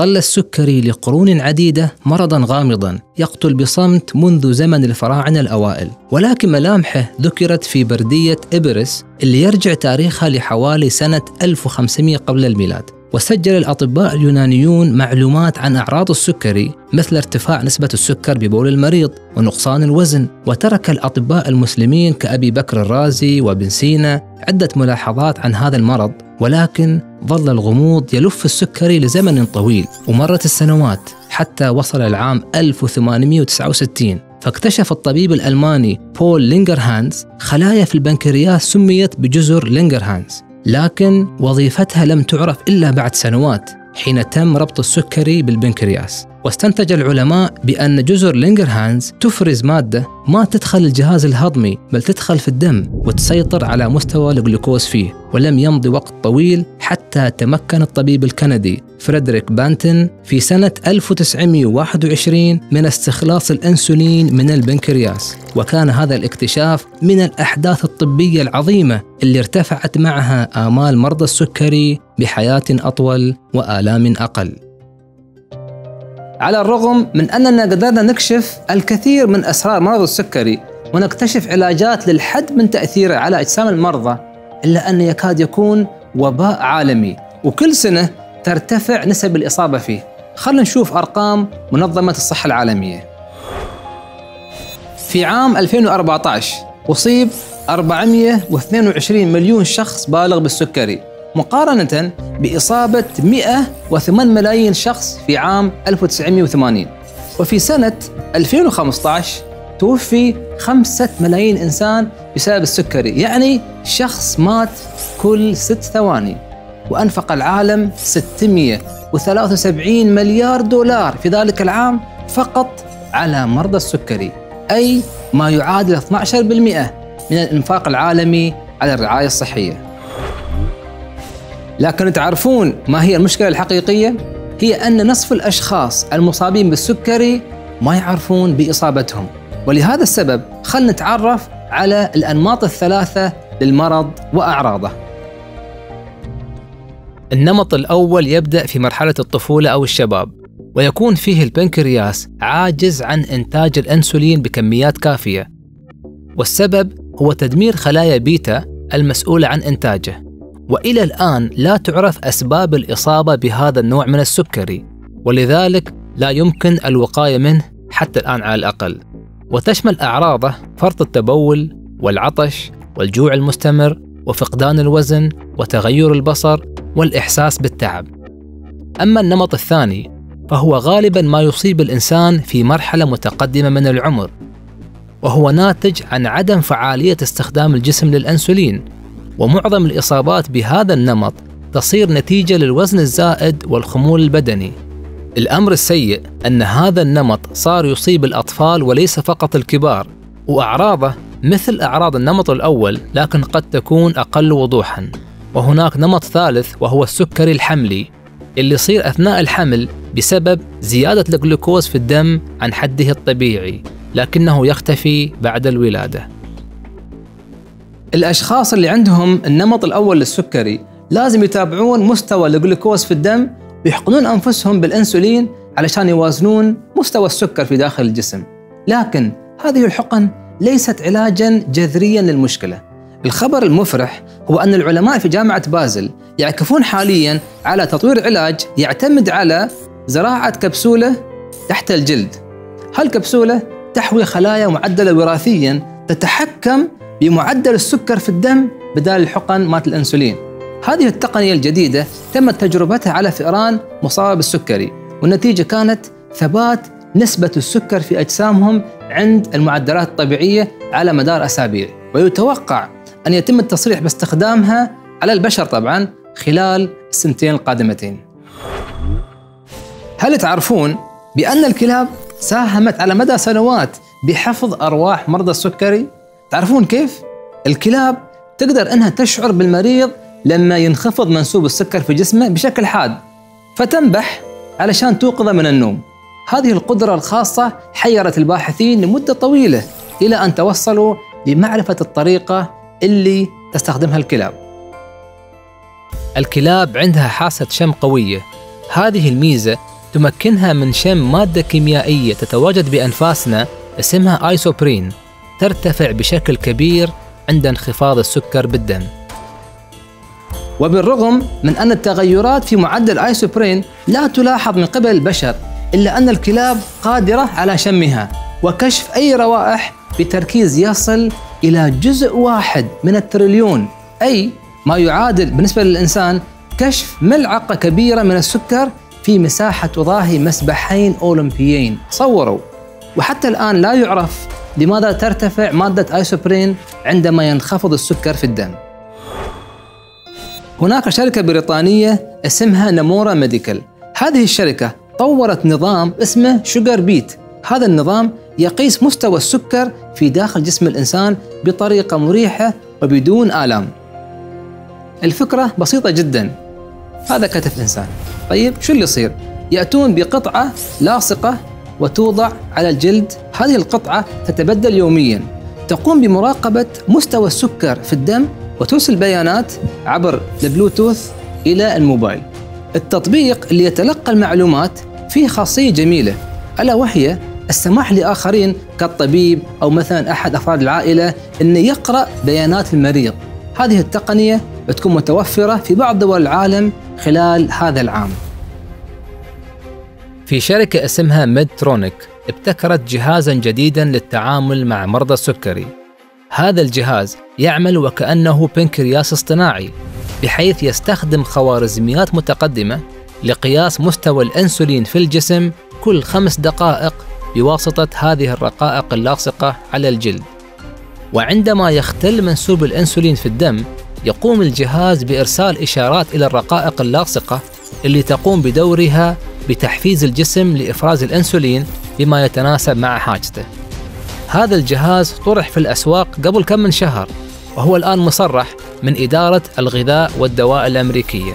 ظل السكري لقرون عديدة مرضاً غامضاً يقتل بصمت منذ زمن الفراعنة الأوائل، ولكن ملامحه ذكرت في بردية إبرس اللي يرجع تاريخها لحوالي سنة 1500 قبل الميلاد. وسجل الأطباء اليونانيون معلومات عن أعراض السكري مثل ارتفاع نسبة السكر ببول المريض ونقصان الوزن، وترك الأطباء المسلمين كأبي بكر الرازي وابن سينا عدة ملاحظات عن هذا المرض، ولكن ظل الغموض يلف السكري لزمن طويل، ومرت السنوات حتى وصل العام 1869 فاكتشف الطبيب الألماني بول لانغرهانس خلايا في البنكرياس سميت بجزر لانغرهانس، لكن وظيفتها لم تعرف إلا بعد سنوات حين تم ربط السكري بالبنكرياس. واستنتج العلماء بأن جزر لانغرهانس تفرز مادة ما تدخل الجهاز الهضمي بل تدخل في الدم وتسيطر على مستوى الجلوكوز فيه. ولم يمضي وقت طويل حتى تمكن الطبيب الكندي فريدريك بانتن في سنة 1921 من استخلاص الأنسولين من البنكرياس، وكان هذا الاكتشاف من الأحداث الطبية العظيمة اللي ارتفعت معها آمال مرضى السكري بحياة أطول وآلام أقل. على الرغم من أننا قدرنا نكشف الكثير من أسرار مرض السكري ونكتشف علاجات للحد من تأثيره على أجسام المرضى، إلا أنه يكاد يكون وباء عالمي وكل سنة ترتفع نسب الإصابة فيه. خلنا نشوف أرقام منظمة الصحة العالمية. في عام 2014 أصيب 422 مليون شخص بالغ بالسكري، مقارنة بإصابة 108 ملايين شخص في عام 1980. وفي سنة 2015 توفي 5 ملايين إنسان بسبب السكري، يعني شخص مات كل 6 ثواني. وأنفق العالم 673 مليار دولار في ذلك العام فقط على مرضى السكري، أي ما يعادل 12% من الإنفاق العالمي على الرعاية الصحية. لكن تعرفون ما هي المشكلة الحقيقية؟ هي أن نصف الأشخاص المصابين بالسكري ما يعرفون بإصابتهم، ولهذا السبب خلنا نتعرف على الأنماط الثلاثة للمرض وأعراضه. النمط الأول يبدأ في مرحلة الطفولة أو الشباب، ويكون فيه البنكرياس عاجز عن إنتاج الأنسولين بكميات كافية، والسبب هو تدمير خلايا بيتا المسؤولة عن إنتاجه. وإلى الآن لا تعرف أسباب الإصابة بهذا النوع من السكري، ولذلك لا يمكن الوقاية منه حتى الآن على الأقل. وتشمل أعراضه فرط التبول والعطش والجوع المستمر وفقدان الوزن وتغير البصر والإحساس بالتعب. أما النمط الثاني فهو غالبا ما يصيب الإنسان في مرحلة متقدمة من العمر، وهو ناتج عن عدم فعالية استخدام الجسم للأنسولين، ومعظم الإصابات بهذا النمط تصير نتيجة للوزن الزائد والخمول البدني. الأمر السيء أن هذا النمط صار يصيب الأطفال وليس فقط الكبار، وأعراضه مثل أعراض النمط الأول لكن قد تكون أقل وضوحاً. وهناك نمط ثالث وهو السكري الحملي اللي يصير أثناء الحمل بسبب زيادة الجلوكوز في الدم عن حده الطبيعي، لكنه يختفي بعد الولادة. الأشخاص اللي عندهم النمط الأول للسكري لازم يتابعون مستوى الجلوكوز في الدم ويحقنون أنفسهم بالأنسولين علشان يوازنون مستوى السكر في داخل الجسم. لكن هذه الحقن ليست علاجاً جذرياً للمشكلة. الخبر المفرح هو أن العلماء في جامعة بازل يعكفون حالياً على تطوير علاج يعتمد على زراعة كبسولة تحت الجلد. هالكبسولة تحوي خلايا معدلة وراثياً تتحكم بمعدل السكر في الدم بدال الحقن مات الأنسولين. هذه التقنية الجديدة تمت تجربتها على فئران مصابة بالسكري، والنتيجة كانت ثبات نسبة السكر في أجسامهم عند المعدلات الطبيعية على مدار أسابيع، ويتوقع أن يتم التصريح باستخدامها على البشر طبعاً خلال السنتين القادمتين. هل تعرفون بأن الكلاب ساهمت على مدى سنوات بحفظ أرواح مرضى السكري؟ تعرفون كيف؟ الكلاب تقدر أنها تشعر بالمريض لما ينخفض منسوب السكر في جسمه بشكل حاد، فتنبح علشان توقظه من النوم. هذه القدرة الخاصة حيرت الباحثين لمدة طويلة إلى أن توصلوا لمعرفة الطريقة اللي تستخدمها الكلاب. الكلاب عندها حاسة شم قوية، هذه الميزة تمكنها من شم مادة كيميائية تتواجد بأنفاسنا اسمها آيسوبرين، ترتفع بشكل كبير عند انخفاض السكر بالدم. وبالرغم من أن التغيرات في معدل آيسوبرين لا تلاحظ من قبل البشر، إلا أن الكلاب قادرة على شمها وكشف أي روائح بتركيز يصل إلى جزء واحد من التريليون، أي ما يعادل بالنسبة للإنسان كشف ملعقة كبيرة من السكر في مساحة تضاهي مسبحين أولمبيين. تصوروا. وحتى الآن لا يعرف لماذا ترتفع مادة آيسوبرين عندما ينخفض السكر في الدم. هناك شركة بريطانية اسمها نمورا ميديكال. هذه الشركة طورت نظام اسمه شوغر بيت. هذا النظام يقيس مستوى السكر في داخل جسم الإنسان بطريقة مريحة وبدون آلام. الفكرة بسيطة جدا. هذا كتف إنسان، طيب شو اللي يصير؟ يأتون بقطعة لاصقة وتوضع على الجلد. هذه القطعة تتبدل يوميا، تقوم بمراقبة مستوى السكر في الدم وترسل بيانات عبر البلوتوث إلى الموبايل. التطبيق اللي يتلقى المعلومات فيه خاصية جميلة، ألا وهي السماح لآخرين كالطبيب أو مثلا أحد أفراد العائلة أن يقرأ بيانات المريض. هذه التقنية بتكون متوفرة في بعض دول العالم خلال هذا العام. في شركة اسمها ميدترونيك ابتكرت جهازاً جديداً للتعامل مع مرضى السكري. هذا الجهاز يعمل وكأنه بنكرياس اصطناعي، بحيث يستخدم خوارزميات متقدمة لقياس مستوى الأنسولين في الجسم كل 5 دقائق بواسطة هذه الرقائق اللاصقة على الجلد. وعندما يختل منسوب الأنسولين في الدم، يقوم الجهاز بإرسال إشارات إلى الرقائق اللاصقة اللي تقوم بدورها بتحفيز الجسم لإفراز الأنسولين بما يتناسب مع حاجته. هذا الجهاز طرح في الأسواق قبل كم من شهر، وهو الآن مصرح من إدارة الغذاء والدواء الأمريكية.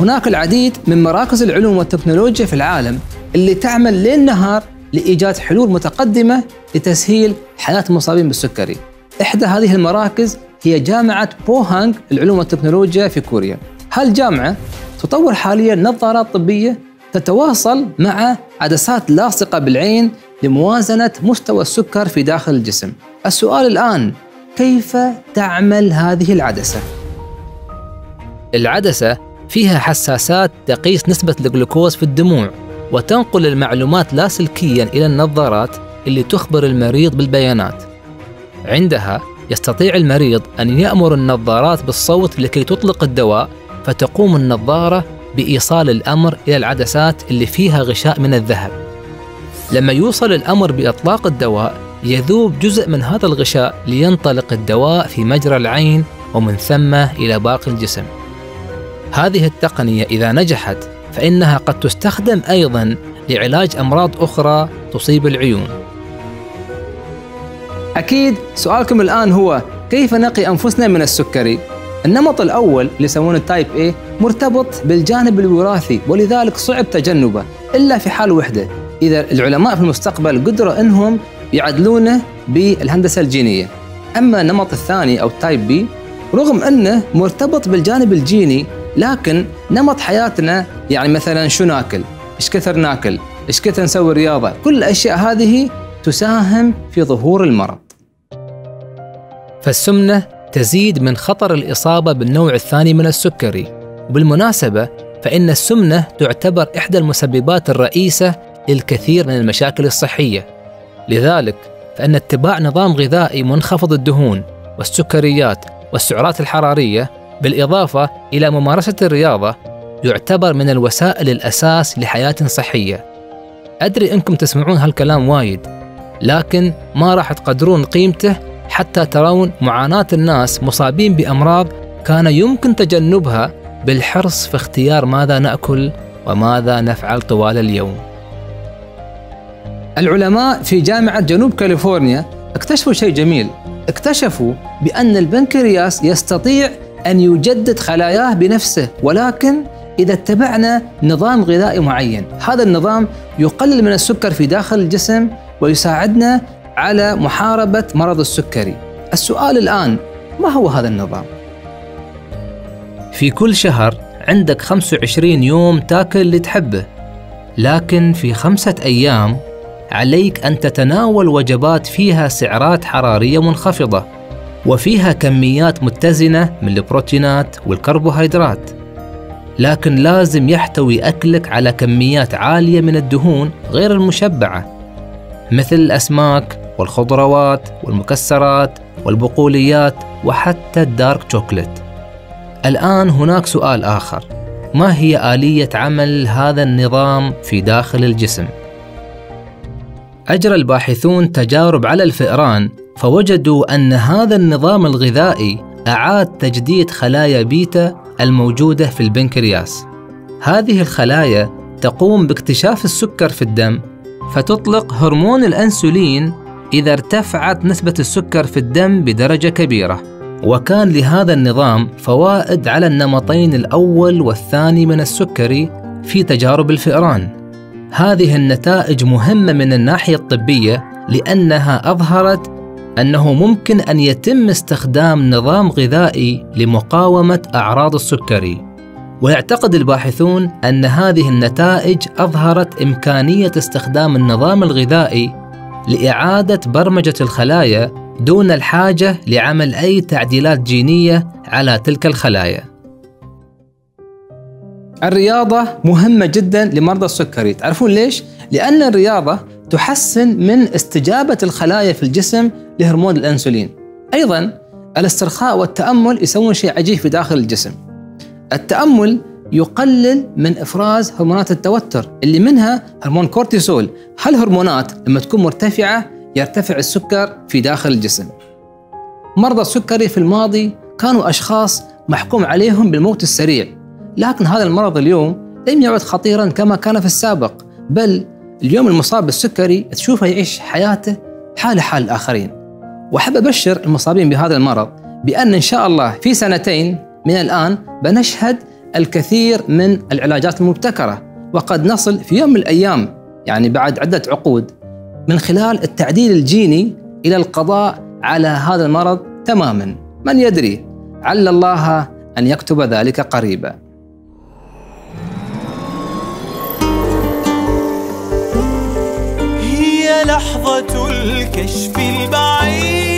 هناك العديد من مراكز العلوم والتكنولوجيا في العالم اللي تعمل ليل نهار لإيجاد حلول متقدمة لتسهيل حياة المصابين بالسكري. إحدى هذه المراكز هي جامعة بوهانج للعلوم والتكنولوجيا في كوريا. هالجامعة تطور حالياً نظارات طبية تتواصل مع عدسات لاصقة بالعين لموازنة مستوى السكر في داخل الجسم. السؤال الآن، كيف تعمل هذه العدسة؟ العدسة فيها حساسات تقيس نسبة الجلوكوز في الدموع وتنقل المعلومات لاسلكياً إلى النظارات اللي تخبر المريض بالبيانات. عندها يستطيع المريض أن يأمر النظارات بالصوت لكي تطلق الدواء، فتقوم النظارة بإيصال الأمر إلى العدسات اللي فيها غشاء من الذهب. لما يوصل الأمر بإطلاق الدواء، يذوب جزء من هذا الغشاء لينطلق الدواء في مجرى العين ومن ثم إلى باقي الجسم. هذه التقنية إذا نجحت فإنها قد تستخدم أيضاً لعلاج أمراض أخرى تصيب العيون. أكيد سؤالكم الآن هو كيف نقي أنفسنا من السكري؟ النمط الأول اللي يسمونه التايب A مرتبط بالجانب الوراثي، ولذلك صعب تجنبه إلا في حال وحدة، إذا العلماء في المستقبل قدروا أنهم يعدلونه بالهندسة الجينية. أما النمط الثاني أو التايب B، رغم أنه مرتبط بالجانب الجيني، لكن نمط حياتنا، يعني مثلا شو ناكل، إيش كثر ناكل، إيش كثر نسوي رياضة، كل الأشياء هذه تساهم في ظهور المرض. فالسمنة تزيد من خطر الإصابة بالنوع الثاني من السكري. وبالمناسبة فإن السمنة تعتبر إحدى المسببات الرئيسة للكثير من المشاكل الصحية. لذلك فإن اتباع نظام غذائي منخفض الدهون والسكريات والسعرات الحرارية بالإضافة إلى ممارسة الرياضة يعتبر من الوسائل الأساس لحياة صحية. أدري أنكم تسمعون هالكلام وايد، لكن ما راح تقدرون قيمته حتى ترون معاناة الناس مصابين بأمراض كان يمكن تجنبها بالحرص في اختيار ماذا نأكل وماذا نفعل طوال اليوم. العلماء في جامعة جنوب كاليفورنيا اكتشفوا شيء جميل. اكتشفوا بأن البنكرياس يستطيع أن يجدد خلاياه بنفسه، ولكن إذا اتبعنا نظام غذائي معين. هذا النظام يقلل من السكر في داخل الجسم ويساعدنا على محاربة مرض السكري. السؤال الآن، ما هو هذا النظام؟ في كل شهر عندك 25 يوم تاكل اللي تحبه، لكن في 5 أيام عليك أن تتناول وجبات فيها سعرات حرارية منخفضة وفيها كميات متزنة من البروتينات والكربوهيدرات، لكن لازم يحتوي أكلك على كميات عالية من الدهون غير المشبعة مثل الأسماك والخضروات والمكسرات والبقوليات وحتى الدارك شوكليت. الآن هناك سؤال آخر، ما هي آلية عمل هذا النظام في داخل الجسم؟ أجرى الباحثون تجارب على الفئران فوجدوا أن هذا النظام الغذائي أعاد تجديد خلايا بيتا الموجودة في البنكرياس. هذه الخلايا تقوم باكتشاف السكر في الدم فتطلق هرمون الأنسولين إذا ارتفعت نسبة السكر في الدم بدرجة كبيرة، وكان لهذا النظام فوائد على النمطين الأول والثاني من السكري في تجارب الفئران. هذه النتائج مهمة من الناحية الطبية لأنها أظهرت أنه ممكن أن يتم استخدام نظام غذائي لمقاومة أعراض السكري، ويعتقد الباحثون أن هذه النتائج أظهرت إمكانية استخدام النظام الغذائي لإعادة برمجة الخلايا دون الحاجة لعمل أي تعديلات جينية على تلك الخلايا. الرياضة مهمة جدا لمرضى السكري، تعرفون ليش؟ لأن الرياضة تحسن من استجابة الخلايا في الجسم لهرمون الأنسولين. أيضا الاسترخاء والتأمل يسوون شيء عجيب في داخل الجسم. التأمل يقلل من إفراز هرمونات التوتر اللي منها هرمون كورتيسول. هالهرمونات لما تكون مرتفعة يرتفع السكر في داخل الجسم. مرضى السكري في الماضي كانوا أشخاص محكوم عليهم بالموت السريع، لكن هذا المرض اليوم لم يعد خطيرا كما كان في السابق، بل اليوم المصاب بالسكري تشوفه يعيش حياته حال الآخرين. وأحب أبشر المصابين بهذا المرض بأن إن شاء الله في 2 سنين من الآن بنشهد الكثير من العلاجات المبتكرة، وقد نصل في يوم من الأيام يعني بعد عدة عقود من خلال التعديل الجيني إلى القضاء على هذا المرض تماماً. من يدري، عل الله أن يكتب ذلك قريباً. لحظة الكشف البعيد.